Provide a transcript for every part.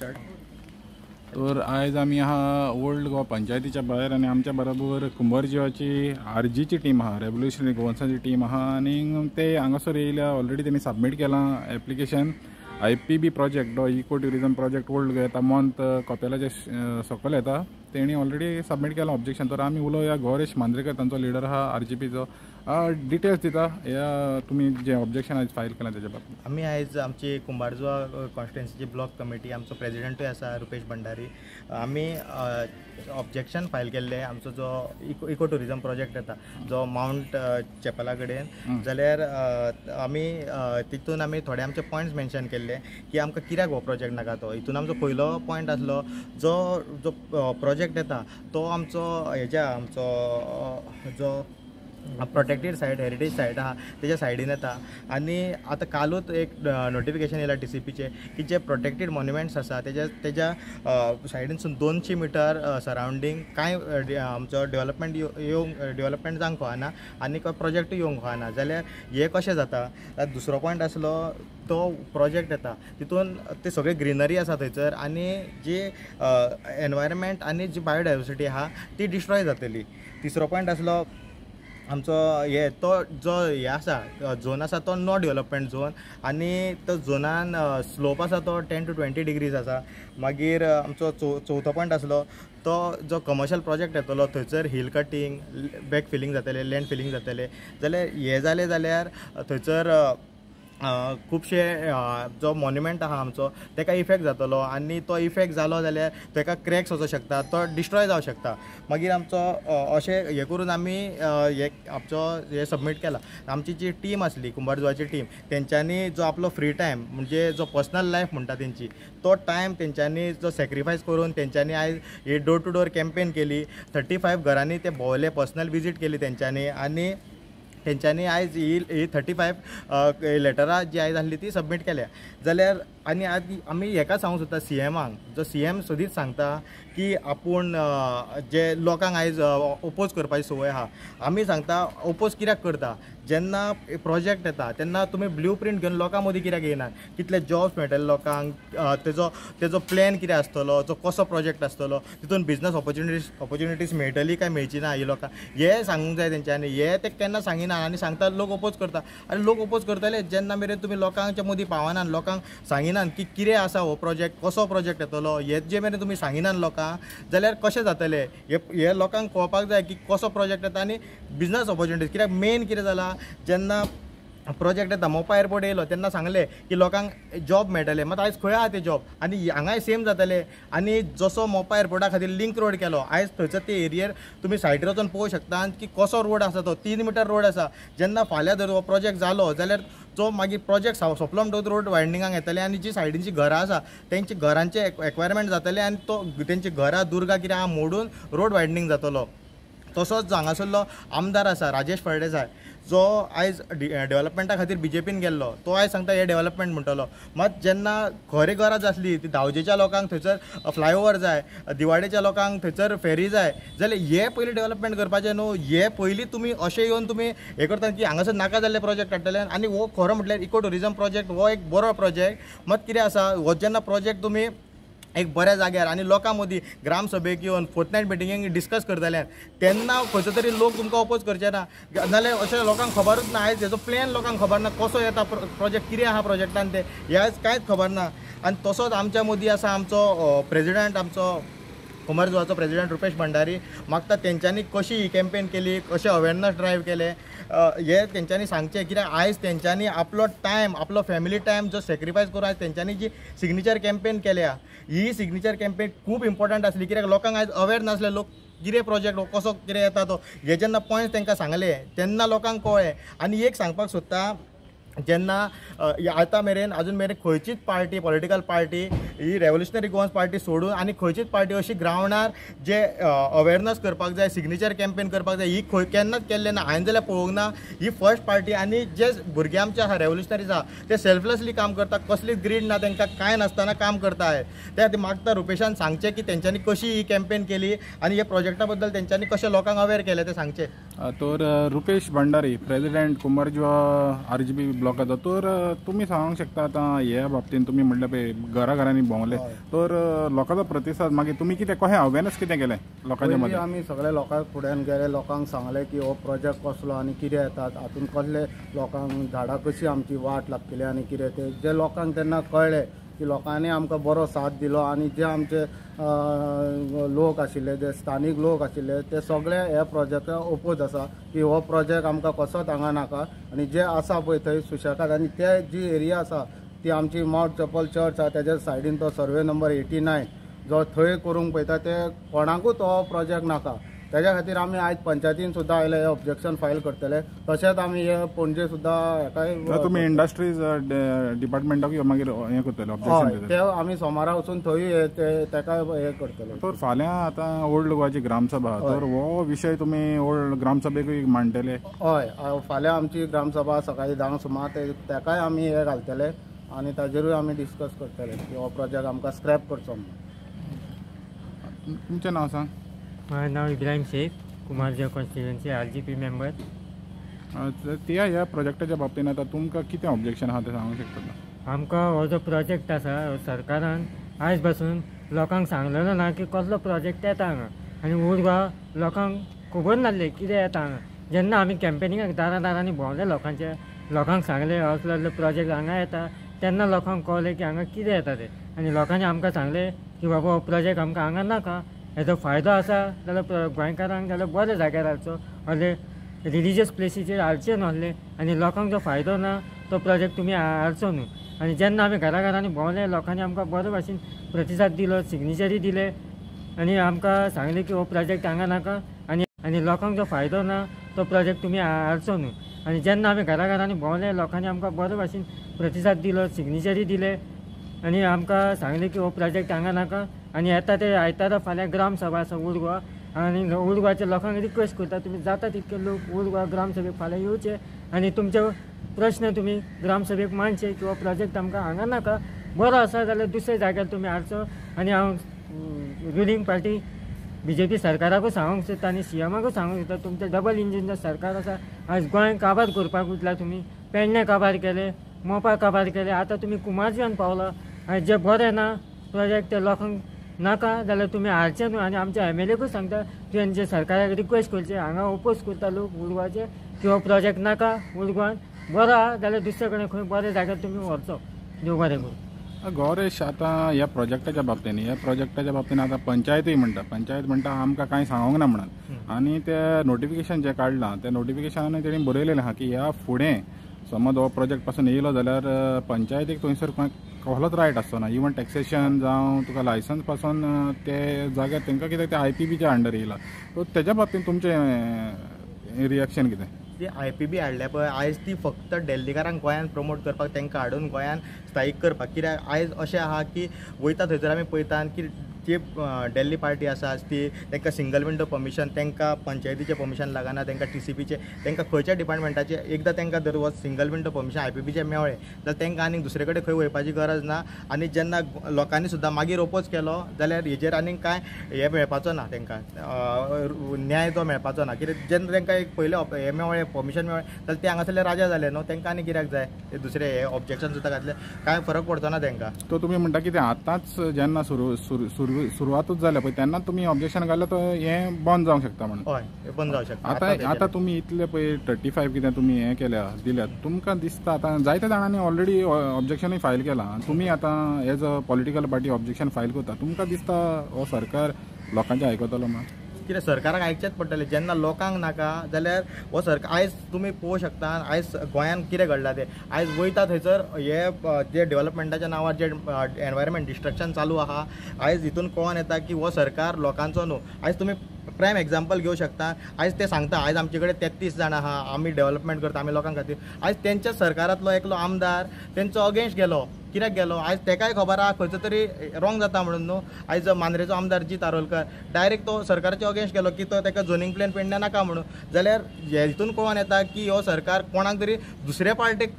तर आज आमी आहा ओल्ड गोवा पंचायतीच्या भायर आनी आमच्या बरोबर कुंभारजीवाची आरजीची टीम आहा, रेवोल्युशनरी गोवन्साची टीम आहा आनी ते हांगासर येयल्या. ऑलरेडी तेमी सबमीट केलां एप्लिकेशन. आयपीबी प्रोजेक्ट हो eco tourism project old Goa मंथ कॉपेलाचे सकयल येता, तेणी ऑलरेडी सबमीट केलां ऑब्जेक्शन. तर आमी उलोवया गौरेश मांद्रेकर, तांचो लिडर आहा आरजीपीचो, डिटेल्स दिता ह्या तुम्ही जे ऑब्जेक्शन आज फायल केला त्याच्या बाबतीत. आम्ही आज आमची कुंभारजुवा कॉन्स्टिट्युएन्सीची ब्लॉक कमिटी, आमचो प्रेजिडेंटूय आसा रुपेश भंडारी, आम्ही ऑब्जेक्शन फायल केल्ले. आमचो जो इको टुरिजम प्रोजेक्ट येता जो माउंट चॅपला कडेन, जाल्यार आम्ही तितून आम्ही थोडे आमचे पॉयंट्स मेन्शन केल्ले की आमकां कित्याक हो प्रोजेक्ट नाका तो. हितून आमचो पयलो पॉयंट आसलो जो जो प्रोजेक्ट येता तो आमचो हेज्या आमचो जो प्रोटेक्टेड साइट हेरिटेज साइट आहा तेजा साइडीन येता. आनी आतां कालूच एक नोटिफिकेशन येयला टीसीपीचे की जे प्रोटेक्टेड मॉन्युमेंट्स आसा तेजा सायडीनसून 200 मीटर सरावंडींग कांय आमचो डेवलपमेंट डेवलपमेंट जावंक फावना आनी प्रोजेक्टूय येवंक फावना. जाल्यार हें कशें जाता. दुसरो पॉयंट आसलो तो प्रोजेक्ट येता तितून ते सगळे ग्रीनरी आसा थंयसर आनी जी एनवायरमेंट आनी जी बायोडायवर्सिटी आहा ती डिस्ट्रॉय जातली. तिसरो पॉयंट आसलो आमचो हे तो जो हे आसा झोन आसा तो नॉन डेवलपमेंट झोन आनी तो झोनान स्लोप आसा तो 10 to 20 डिग्रीज आसा. मागीर आमचो चौथो पॉयंट आसलो तो जो कमर्शियल प्रोजेक्ट येतलो थंयसर हिल कटिंग बॅक फिलिंग जातले, लँड फिलिंग जातले. जाल्यार हे जाले जाल्यार थंयसर खुबशे जो मॉन्युमेंट आहा आमचो तेका इफेक्ट जातलो आनी तो इफेक्ट जालो जाल्यार तेका क्रॅक्स वचूंक शकता, तो डिस्ट्रॉय जावंक शकता. मागीर आमचो अशें हें करून आमी हे आमचो हे सबमीट केला. आमची जी टीम आसली कुंभारजुवाची टीम, तेंच्यांनी जो आपलो फ्री टायम म्हणजे जो पर्सनल लायफ म्हणटा तेंची तो टायम तेंच्यांनी जो सॅक्रिफायस करून तेंच्यांनी आयज ही डोर टू डोर कॅम्पेन केली. 35 घरांनी ते भोंवले, पर्सनल विजीट केली तेंच्यांनी आनी तेंच्यांनी आयज ही 35 लेटरां जी आयज आसली ती सबमीट केल्या. जाल्यार आनी आज आमी हेका सांगूंक सोदता सी एमाक, जो सी एम सोदीत सांगता की आपूण जे लोकांक आयज ओपोज करपाची संवय आहा, आमी सांगता ओपोज कित्याक करता. जेन्ना प्रोजेक्ट येता तेन्ना तुमी ब्ल्यू प्रिंट घेवन लोकां मदीं कित्याक येनात, कितले जॉब्स मेळटले लोकांक, तेजो तेजो प्लॅन कितें आसतलो, जो कसो प्रोजेक्ट आसतलो, तितून बिजनस ऑपॉर्च्युनिटीज मेळटली काय मेळची ना ही लोकांक हें सांगूंक जाय तेंच्यांनी. हें ते केन्ना सांगिना आनी सांगता लोक ओपोज करता. आनी लोक ओपोज करतले जेन्ना मेरेन तुमी लोकांच्या मदीं पावनान, लोकांक सांगिनान की कितें आसा हो प्रोजेक्ट, कसो प्रोजेक्ट येतलो, हे जे मेरेन तुमी सांगिनान लोकांक जाल्यार कशें जातलें. हे लोकांक कळपाक जाय की कसो प्रोजेक्ट येता आनी बिजनस ऑपॉर्च्युनिटीज कित्याक मेन कितें जाला. जेन्ना प्रोजेक्ट येता मोपा एअरपोर्ट येयलो तेन्ना सांगले की लोकांक जॉब मेळटले, मात आयज खंय आहा ते जॉब आनी हांगाय सेम जातले. आनी जसो मोपा एअरपोर्टा खातीर लिंक रोड केलो आयज थंयसर ते एरियेर तुमी सायडीर वचून पळोवंक शकता की कसो रोड आसा तो 3 मीटर रोड आसा. जेन्ना फाल्यां जर हो प्रोजेक्ट जालो जाल्यार जो मागीर प्रोजेक्ट सोंपलो म्हणटकच रोड वायडनिंगाक येतले आनी जी सायडीनची घरां आसा तेंची घरांचे एक्वायरमेंट जातले आनी तो तेंची घरां दुर्गा कितें आहा मोडून रोड वायडनींग जातलो. तसोच हांगासरलो आमदार आसा राजेश फळदेसाय जो आयज डेव्हलपमेंटा खातीर बीजेपीन गेल्लो, तो आयज सांगता हे डेव्हलपमेंट म्हणटलो. मात जेन्ना खरी गरज आसली ती धावजेच्या लोकांक थंयसर फ्लायओवर जाय, दिवाडेच्या लोकांक थंयसर फेरी जाय, जाल्यार हे पयलीं डेव्हलपमेंट करपाचें न्हू. हे पयलीं तुमी अशें येवन तुमी हें करता की हांगासर नाका जाल्ले प्रोजेक्ट हाडटले. आनी हो खरो म्हटल्यार इको टुरिजम प्रोजेक्ट हो एक बरो प्रोजेक्ट. मात कितें आसा हो जेन्ना प्रोजेक्ट तुमी एक बऱ्या जाग्यार आनी लोकां मदीं ग्राम सभेक येवन फोर्टनायट मिटिंगेक डिस्कस करतल्यान तेन्ना खंयचो तरी लोक तुमकां ओपोज करचे ना. नाल्यार अशें लोकांक खबरूच ना आयज हेजो प्लॅन लोकांक खबर ना कसो येता प्रोजेक्ट, कितें आहा प्रोजेक्टान ते हे आयज कांयच खबर ना. आनी तसोच आमच्या मदीं आसा आमचो प्रेजिडेंट, आमचो कुंभारजुवाचो प्रेजिडेंट रुपेश भंडारी. मागता तेंच्यांनी कशी ही कॅम्पेन केली, कशें अवेरनस ड्रायव्ह केले हे तेंच्यांनी सांगचें. कित्याक आयज तेंच्यांनी आपलो टायम, आपलो फॅमिली टायम जो सॅक्रिफायस करून आयज तेंच्यांनी जी सिग्नेचर कॅम्पेन केल्या ही सिग्नेचर कॅम्पेन खूब इम्पोर्टंट आसली. कित्याक लोकांक आयज अवेर नासले लोक कितें प्रोजेक्ट कसो कितें येता तो हे जेन्ना पॉयंट्स तेंकां सांगले तेन्ना लोकांक कळ्ळें. आनी एक सांगपाक सोदता जेन्ना आतां मेरेन अजून मेरेन खंयचीच पार्टी, पॉलिटिकल पार्टी ही रेवोल्युशनरी गोवन्स पार्टी सोडून आनी खंयचीच पार्टी अशी ग्रावंडार जे अवेरनस करपाक जाय, सिग्नेचर कॅम्पेन करपाक जाय ही खंय केन्नाच केल्ले ना. हांवें जाल्यार पळोवंक ना ही फर्स्ट पार्टी. आनी जे भुरगे आमचे आसा रेवोल्युशनरीज आसा ते सेल्फलेसली काम करता, कसलीच ग्रीड ना तेंकां, कांय नासतना काम करता. ते मागता रुपेशान सांगचें की तेंच्यांनी कशी ही कॅम्पेन केली आनी हे प्रोजेक्टा बद्दल तेंच्यांनी कशें लोकांक अवेर केलें तें सांगचें. तर रुपेश भंडारी प्रेसिडेंट कुंभारजुआ आरजीपी ब्लॉकाचो, तर तुम्ही सांगूंक शकता आतां ह्या बाबतीन तुम्ही म्हटलें पळय घरा घरांनी भोंवले, तर लोकांचो प्रतिसाद मागीर तुम्ही कितें कशें अवेरनेस कितें केलें लोकांच्या मदीं? आमी सगळे लोकांक फुड्यान गेले, लोकांक सांगलें की हो प्रोजेक्ट कसलो आनी कितें येता, हातूंत कसले लोकांक झाडां कशी आमची वाट लागतली आनी कितें तें जे लोकांक तेन्ना कळ्ळें की लोकांनी आमकां बरो साथ दिलो आनी जे आमचे लोक आशिल्ले, जे स्थानीक लोक आशिल्ले ते सगळे ह्या प्रोजेक्टा ओपोज आसा की हो प्रोजेक्ट आमकां कसोच हांगा नाका आनी जे आसा पळय थंय सुशेगाद आनी ते जी एरिया आसा ती आमची मावंट चॅपल चर्च आसा तेज्या सायडीन तो सर्वे नंबर 89 जो थंय करूंक पळयता ते कोणाकूच हो प्रोजेक्ट नाका, तेज्या खातीर आमी आयज पंचायतीन सुद्दां आयले हे ऑब्जेक्शन फायल करतले, तशेंच आमी हे पणजे सुद्दां हेकाय तुमी इंडस्ट्रीज डिपार्टमेंटाक मागीर हे करतले ऑब्जेक्शन, ते आमी सोमारा वचून थंय तेका हे करतले. तर फाल्यां आतां ओल्ड गोवाची ग्रामसभा, तर हो विशय तुमी ओल्ड ग्रामसभेक मांडटले? हय, फाल्यां आमची ग्रामसभा सकाळी 10 सुमार तेकाय आमी हे घालतले आनी ताजेरूय आमी डिस्कस करतले की हो प्रोजेक्ट आमकां स्क्रॅप करचो म्हणून. तुमचें नांव सांग. माय नाव Ibrahim Shaikh, Kumbharjua constituency RGP member. त्या ह्या प्रोजेक्टाच्या बाबतीन आता तुमकां कितें ऑब्जेक्शन आसा तें सांगूंक शकता? आमकां हो जो प्रोजेक्ट आसा सरकारान आयज पासून लोकांक सांगलेलो ना की कसलो प्रोजेक्ट येता हांगा आनी उर्गा लोकांक खबर नासलें कितें येता हांगा. जेन्ना आमी कॅम्पेनिंगाक दारा दारांनी भोंवले लोकांचे, लोकांक सांगले असलो असलो प्रोजेक्ट हांगा येता, तेन्ना लोकांक कळ्ळें की हांगा कितें येता तें आनी लोकांनी आमकां सांगलें की बाबा हो प्रोजेक्ट आमकां हांगा नाका, हेजो फायदो आसा जाल्यार गोंयकारांक जाल्यार बऱ्या जाग्यार हाडचो, असले रिलिजियस प्लेसीचेर हाडचे नासले आनी लोकांक जो फायदो ना तो प्रोजेक्ट तुमी हाडचो न्हू. आनी जेन्ना आमी घरा घरांनी भोंवले लोकांनी आमकां बरे भाशेन प्रतिसाद दिलो, सिग्नेचरी दिले आनी आमकां सांगलें की हो प्रोजेक्ट हांगा नाका आनी आनी लोकांक जो फायदो ना तो प्रोजेक्ट तुमी हाडचो न्हू. आनी जेन्ना आमी घरा घरांनी भोंवले लोकांनी आमकां बरे भाशेन प्रतिसाद दिलो, सिग्नेचरी दिले आनी आमकां सांगलें की हो प्रोजेक्ट हांगा नाका आनी येता ते आयतारा फाल्यां ग्रामसभा आसा उर्गा आनी उर्गाच्या लोकांक रिक्वेस्ट करता तुमी जाता तितके लोक उर्गा ग्रामसभेक फाल्यां येवचे आनी तुमचे प्रश्न तुमी ग्रामसभेक मांडचे की हो प्रोजेक्ट आमकां हांगा नाका, बरो आसा जाल्यार दुसऱ्या जाग्यार तुमी हाडचो. आनी हांव रुलींग पार्टी बीजेपी सरकाराकूच सांगूंक सोदता आनी सीएमाकूच सांगूंक सोदता, तुमचें डबल इंजीन जो सरकार आसा आयज गोंय काबार करपाक उरला. तुमी पेडणे काबार केले, मोपा काबार केले, आतां तुमी कुंभारजुआन पावला आनी जे बरें ना प्रोजेक्ट ते लोकांक नाका जाल्यार तुमी हाडचे न्हू. आनी आमच्या एमएलएकूच सांगता तुवें जे सरकाराक रिक्वेस्ट करचे, हांगा ओपोज करता लोक उर्गाचे की हो प्रोजेक्ट नाका, उर्गान बरो आसा जाल्यार दुसरे कडेन खंय बऱ्या जाग्यार तुमी व्हरचो. देव बरें करूं. गौरेश, आतां ह्या प्रोजेक्टाच्या बाबतीन आतां पंचायतूय म्हणटा, पंचायत म्हणटा आमकां कांय सांगूंक ना म्हणून, आनी तें नोटिफिकेशन जें काडलां तें नोटिफिकेशनान तेणी बरयलेलें आसा की ह्या फुडें समज हो प्रोजेक्ट पासून येयलो जाल्यार पंचायतीक थंयसर कसलोच रायट आसचो ना, इवन टॅक्सेशन जावं तुका लायसन्स पासून ते जाग्यार तांकां कितें ते आयपीबीच्या अंडर येयला, सो तेज्या बाबतीन तुमचें रिएक्शन कितें? जी आयपीबी हाडल्या पळय आयज ती फक्त डेल्लीकारांक गोंयांत प्रमोट करपाक, तांकां हाडून गोंयांत स्थायीक करपाक, कित्याक आयज अशें आहा की वयता थंयसर आमी पळयतात की जी डेल्ली पार्टी आसा ती तांकां सिंगल विंडो परमिशन, तांकां पंचायतीचें परमिशन लागना, तांकां टीसीपीचें, तांकां खंयच्या डिपार्टमेंटाचें एकदां तांकां जर हो सिंगल विंडो परमिशन आयपीबीचें मेळ्ळें जाल्यार तांकां आनी दुसरे कडेन खंय वचपाची गरज ना. आनी जेन्ना लोकांनी सुद्दां मागीर ओपोज केलो जाल्यार हेजेर आनी कांय हें मेळपाचो ना, तांकां न्याय जो मेळपाचो ना, कित्याक जेन्ना तांकां एक पयलें हें मेळ्ळें, परमिशन मेळ्ळें जाल्यार ते हांगासरले राजा जाले न्हू, तांकां आनी कित्याक जाय ते दुसरें हें ऑब्जेक्शन सुद्दां घातलें कांय फरक पडचो ना तांकां. सो तुमी म्हणटा कितें आतांच जेन्ना सुरवातूच जाल्या पळय तेन्ना तुमी ऑब्जेक्शन घातलें तर हें बंद जावंक शकता म्हणून? हय, बंद जावंक शकता. आतां आतां तुमी इतले पळय 35 कितें तुमी हें केल्या दिल्यात, तुमकां दिसता आतां जायत्या जाणांनी ऑलरेडी ऑब्जेक्शनूय फायल केलां, तुमी आतां as a political party objection file करता, तुमकां दिसता हो सरकार लोकांचें आयकतलो म्हणून? कितें सरकाराक आयकचेंच पडटलें, जेन्ना लोकांक नाका जाल्यार हो सरकार. आयज तुमी पळोवंक शकता आयज गोंयांत कितें घडलां तें, आयज वयता थंयसर हे जे डेवलपमेंटाच्या नांवार जे एनवायरमेंट डिस्ट्रक्शन चालू आहा आयज हितून कळोन येता की हो सरकार लोकांचो न्हू. आयज तुमी प्रायम एग्जाम्पल घेवंक शकता, आयज ते सांगता आयज आमचे कडेन 33 जाणां आहा, आमी डेवलपमेंट करता, आमी लोकां खातीर, आयज तेंच्या सरकारांतलो एकलो आमदार तेंचो अगेन्स्ट गेलो, कित्याक गेलो, आयज तेकाय खबर आहा खंयचो तरी रोंग जाता म्हणून न्हू. आयज मांद्रेचो आमदार जी तारोलकर डायरेक्ट तो सरकाराच्या अगेन्स्ट गेलो की तो तेका झोनिंग प्लॅन पेडण्या नाका म्हणून, जाल्यार हेतून कळोन येता की हो सरकार कोणाक तरी दुसऱ्या पार्टीक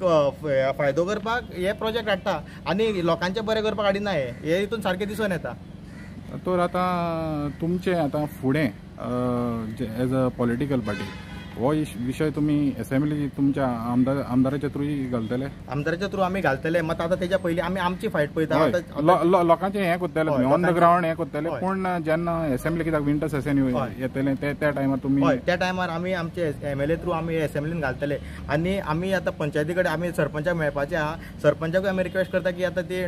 फायदो करपाक हे प्रोजेक्ट हाडटा आनी लोकांचें बरें करपाक हाडिना, हे हितून सारकें दिसून येता. तर आतां तुमचें आतां फुडें एज अ पॉलिटिकल पार्टी हो विषय तुम्ही असेंब्ली तुमच्या आमदाराच्या थ्रू घालतले आमदाराच्या थ्रू आम्ही घालतले मत आता त्याच्या पहिले आम्ही आमची फाइट पळयता लोकांचे हे करतले ऑन द ग्राउंड हे करतले पण जेन्ना असेंब्ली कित्याक विंटर सेशन येतले त्या टायमार तुम्ही त्या टायमार आम्ही आमचे एमएलए थ्रू आम्ही असेंब्लीन घालतले आणि आम्ही आता पंचायतीकडे आम्ही सरपंचाक मेळपाचे हा सरपंचाक आम्ही रिक्वेस्ट करता की आता ते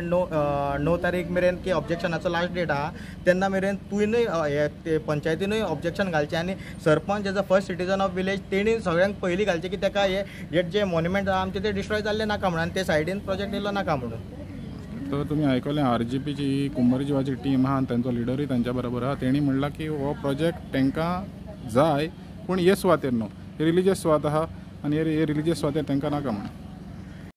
9 तारीख मेरेन की ऑब्जेक्शनाचो लास्ट डेट हा तेन्ना मेरेन तुयनय पंचायतीनय ऑब्जेक्शन घालचे आणि sarpanch as a first citizen of village तेणी सगळ्यांक पहिली घालचे की तेका हे जे मॉन्युमेंट आमचे ते डिस्ट्रॉय जाल्ले नाका म्हणून ते सायडीन प्रोजेक्ट येयलो नाका म्हणून तो तुम्हें आयकले आरजीपी जी कुंभारजीवाची टीम हा तांचो लिडर तांच्या बरोबर हा तेणी म्हणला की वो प्रोजेक्ट तेंका जाय पण हे स्वातेर न्हू रिलीजियस स्वात हा आणि हे रिलीजियस स्वातेर तेंका नाका म्हणून